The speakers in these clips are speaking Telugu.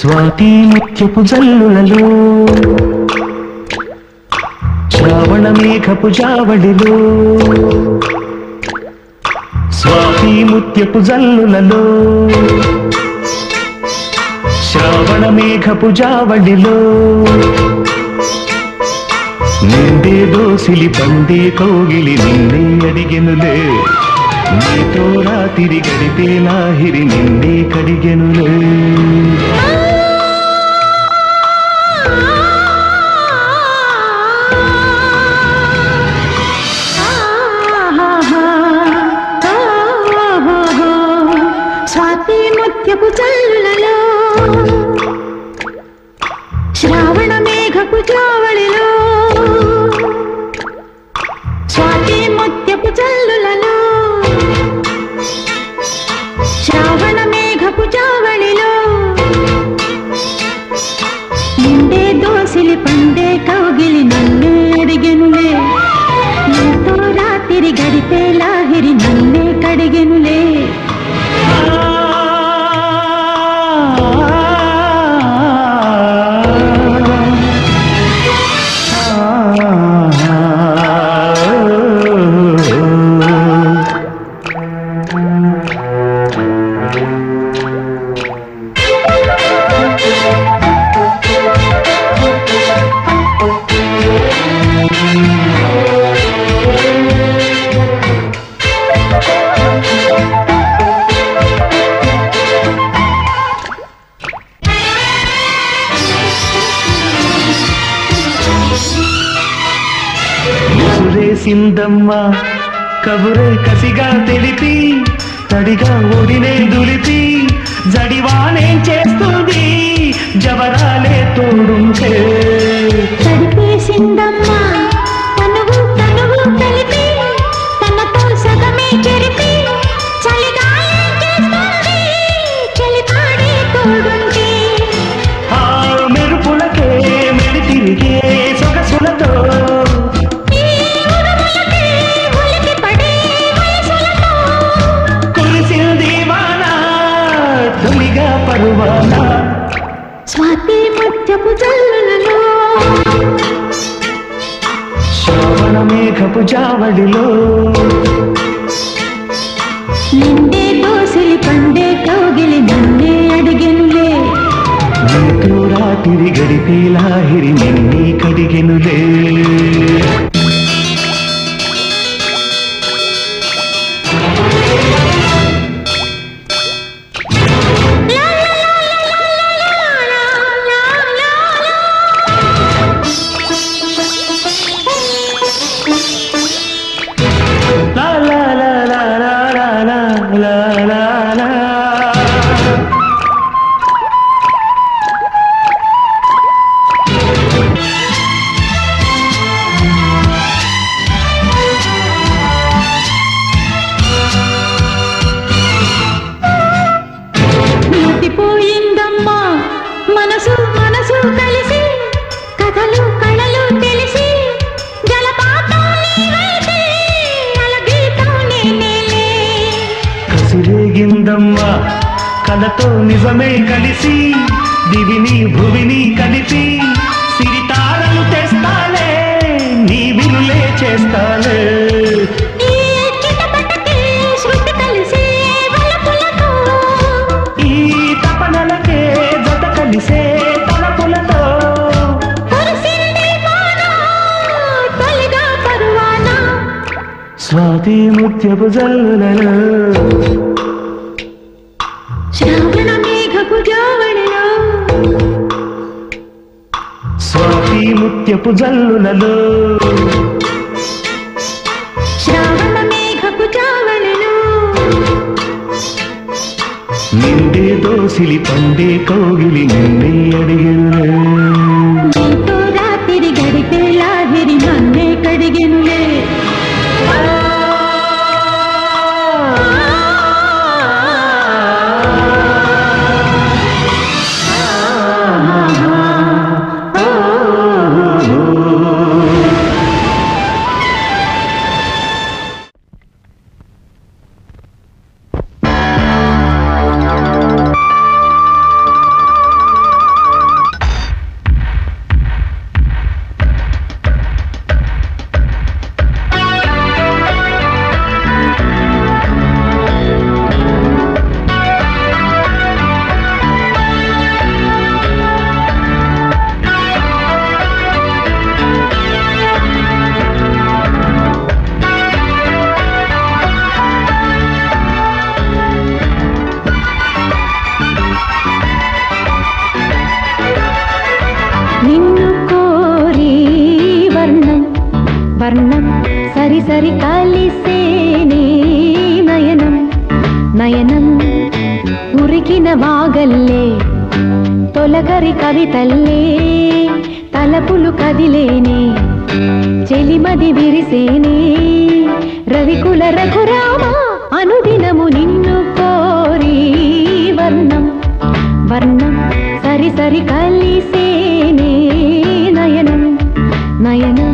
స్వాతి ముత్యపు జల్లులలో శ్రావణ మేఘపు జావళిలో స్వాతి ముత్యపు జల్లులలో శ్రావణ మేఘపు జావళిలో నిండే దోసిలి బందే కోగిలి నిన్నే అడిగెనులే నీతో రాత్రి గడిపే నాహిరి నిన్నే కడిగెనులే స్వాతి ముత్యపు జల్లులలో శ్రావణ మేఘపు జావళిలో శ్రావణ మేఘపు జావళిలో నిండే దోసిలి పండే కౌగిలి నన్నే అడిగెనులే ఎంతో రాత్రి గడిపే లాహిరి నన్నే కడిగెనులే సిందమ్మ కబురే కసిగా తెలిపి తడిగా ఓడినే దులిపి జడివానే చేస్తుంది జవరాలే తోడుంటే సిందమ్మ తనువు తనువు కలిపి తనతో సగమే చెరిపి చలిగాలే చేస్తుంది చలిగాడే తోడుంటే ఆ మెరుపులకే మెడి తిరిగే సొగసులతో స్వాతి ముత్యపు జల్లులలో శ్రావణ మేఘపు జావళిలో నిండే దోసిలి పండే కౌగిలి నన్నే అడిగెనులే నీతో రాత్రి గడిపే లాహిరి నిన్నే కడిగెనులే కలతో నిజమే కలిసి దివిని భువిని కలిపి సిరితారలు తెస్తాలే నీ వినులే చేస్తాలే ఈ తపనలకే జత కలిసే తలపులతో స్వాతి ముత్యపు జల్లులలో శ్రావణ మేఘపు జావళిలో స్వాతి ముత్యపు జల్లులలో శ్రావణ మేఘపు జావళిలో నిండే దోసిలి పండే కౌగిలి నిన్నే అడిగెనులే ఎంతో రాత్రి గడిపే లాహిరి నన్నే కడిగెనులే வர்ணம் சரி சரி காலி சேனே நயனம் நயனம் உருக்கின வாகல்லே తొలకరి కవితల్లే తలపులు కదిలేనే చెలిమది విరిసేనే రవికుల రఘురామ అనుదినము నిన్ను కోరి వర్ణం వర్ణం సరి సరి కలిసేనే నయనం నయనం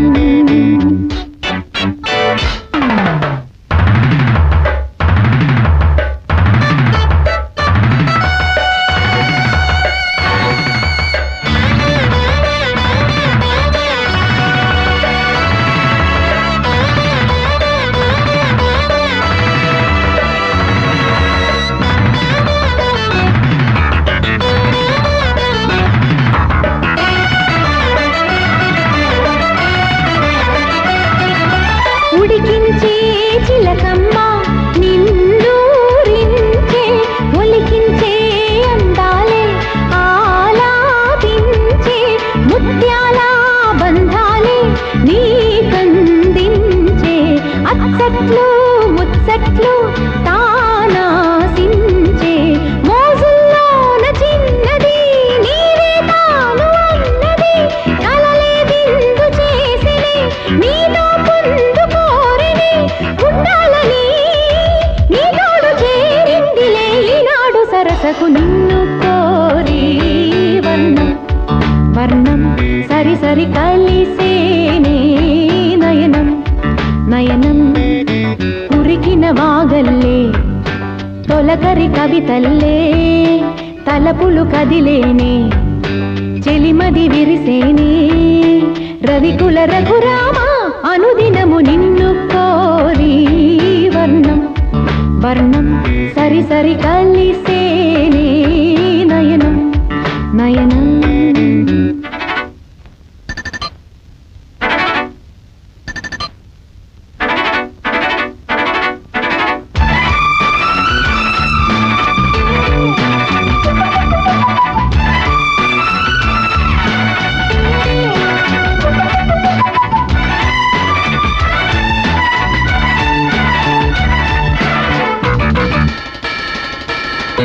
తొలకరి కవితల్లే తలపులు కదిలేనే చెలిమది విరిసేనే రవికుల రఘురామ అనుదినము నిన్ను కోరి వర్ణం వర్ణం సరి సరి కలిసేనే నయనం నయనం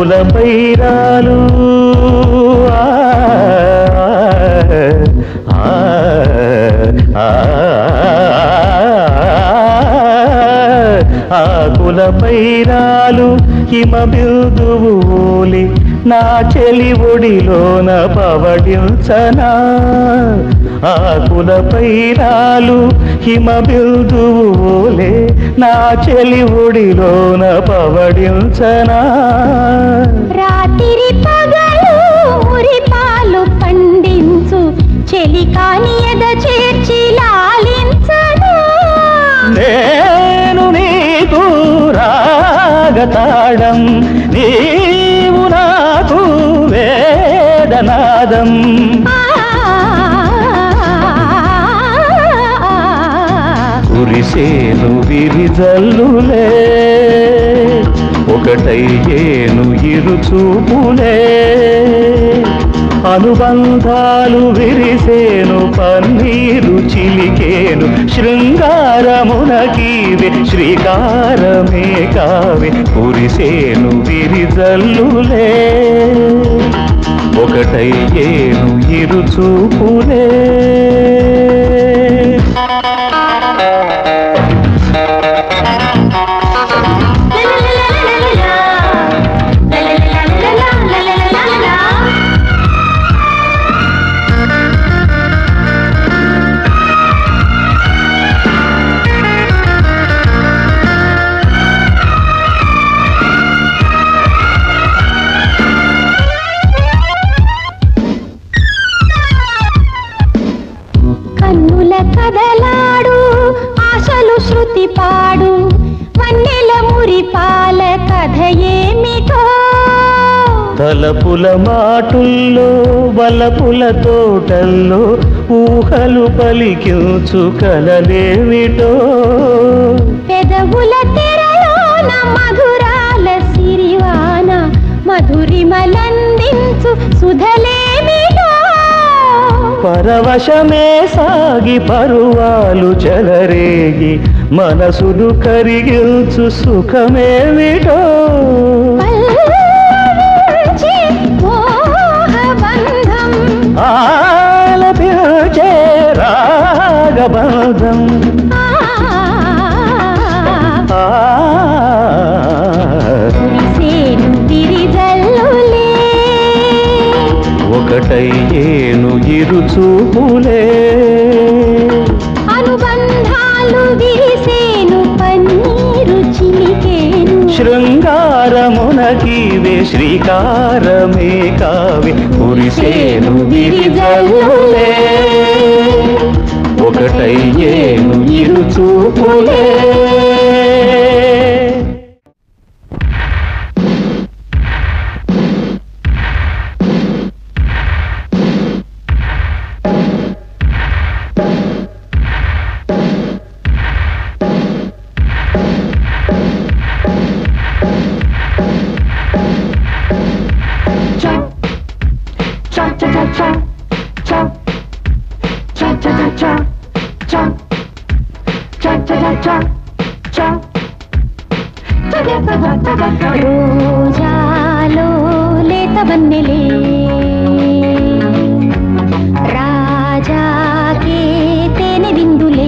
కులబైరాలు ఆ ఆ ఆ ఆ కులబైరాలు హిమ బిందువులి నా చెలి ఒడిలోన పవడించనా ఆకుల పైరాలు హిమ బిందువులే నా చెలి ఒడిలోన పవడించనా రాత్రి పగలు ఉరి పాలు పండించు చెలి కాని ఎద చేర్చి లాలించనా నేను నీకు రాగతాళం నీవు నాకు వేదనాదం కురిసేను విరిజల్లులే ఒకటయ్యేను ఇరుచూపులే అనుబంధాలు విరిసేను పన్నీరు చిలికేను శృంగారమునకీవే శ్రీకారమే కావే కురిసేను విరిజల్లులే ఒకటయ్యేను ఇరుచూపులే తలపుల మాటుల్లో వలపుల తోటల్లో ఊహలు పలికించు కలలేమిటో పెదవుల తెరలోన మధురాల సిరివాన మధురిమలందించు సుధలేమిటో పరవశమే సాగి పరువాలు చెలరేగి మనసును కరిగించు సుఖమేమిటో ఆలపించే రాగబంధం ఒకటయ్యేను ఇరుచూపులే అనుబంధాలు విరిసేను పన్నీరు చిలికేను శృంగారమునకివే శ్రీకారమే కావే కురిసేను విరిజల్లులే ఒకటయ్యేను ఇరుచూపులే రాజాకే తేనె బిందులే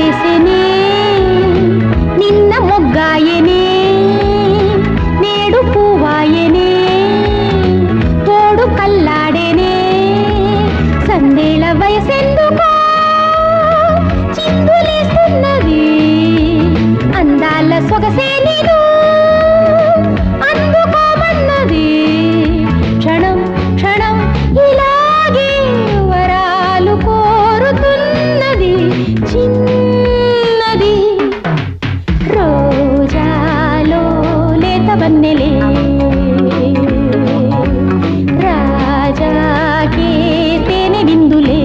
చేసేనే నిన్న మొగ్గాయనే నేడు పూవాయనే తోడు కల్లాడేనే సందేల వయసెందుకో చిందులేస్తున్నది అందాల సొగసే నీదు అందుకోమన్నది క్షణం క్షణం ఇలాగే వరాలు కోరుతున్నది చిన్నది రోజాలో లేత వన్నెలే రాజాకే తేనె విందులే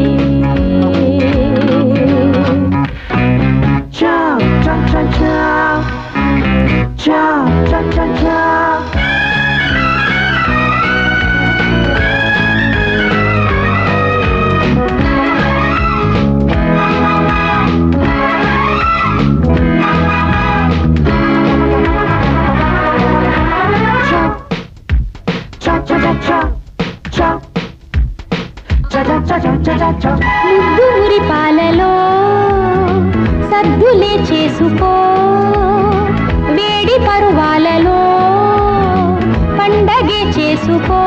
Ciao, ciao, ciao, ciao Ciao, ciao, ciao, ciao ముద్దు ఉరి పాలలో సద్దులే చేసుకో వేడి పరువాలలో పండగే చేసుకో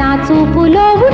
నా చూపులో